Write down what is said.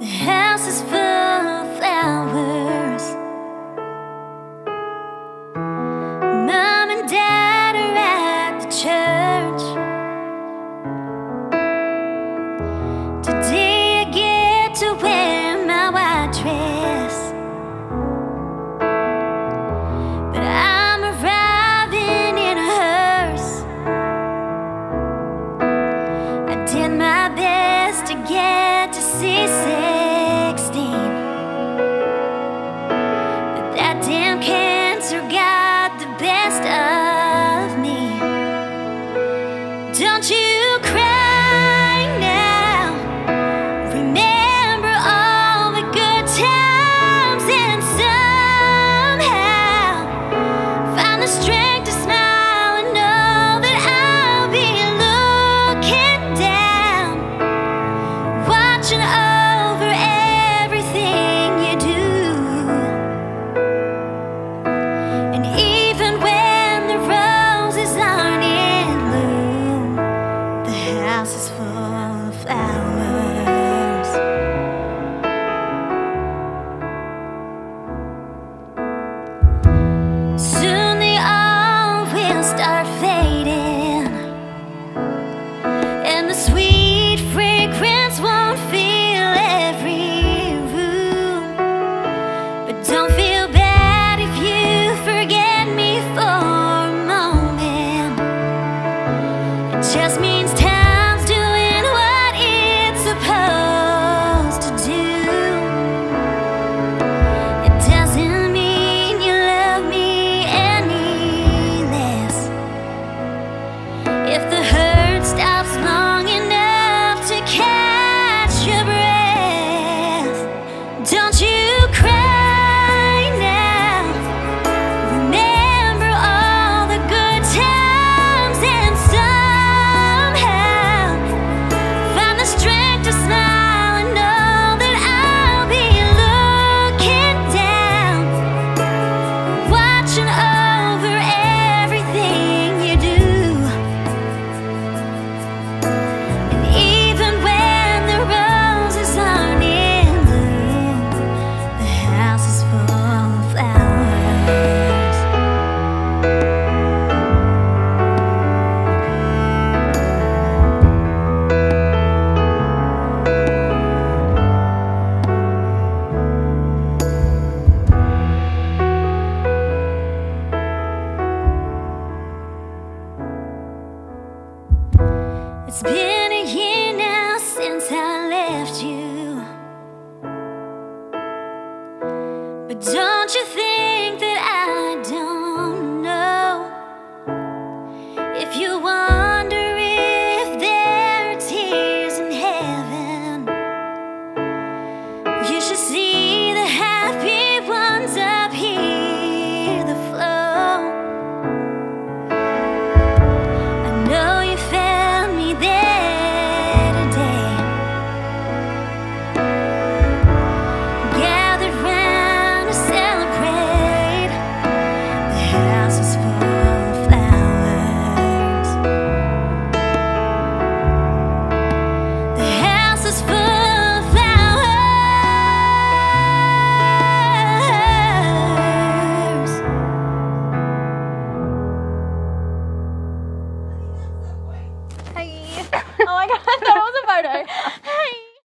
The house is full of flowers. Mom and Dad are at the church. Today I get to wear my white dress, but I'm arriving in a hearse. I did my best to get to see 16, but that damn cancer got the best of me. Don't you cry now, remember all the good times, and somehow find the strength to smile and know that I'll be looking down, watching over everything you do. And even when the roses aren't in bloom, the house is full of flowers. Soon they all will start fading, and the sweet fragrance won't fill every room. But don't feel bad if you forget me for a moment. It just means time's doing what it's supposed to do. It doesn't mean you love me any less. If the hurt stops long enough to catch your breath, don't you cry now. Remember all the good times, and somehow find the strength to smile and know that I'll be looking down, watching over everything you do. And even when the roses aren't in bloom, the house is full of flowers. It's been a year now since I left you, but don't you think that I don't know? If you wonder if there are tears in heaven, you should see the happy ones up here, the flow. I know you found me there today, gathered round to celebrate. The house is full of flowers. The house is full of flowers. Hi. Oh my god, that was a photo.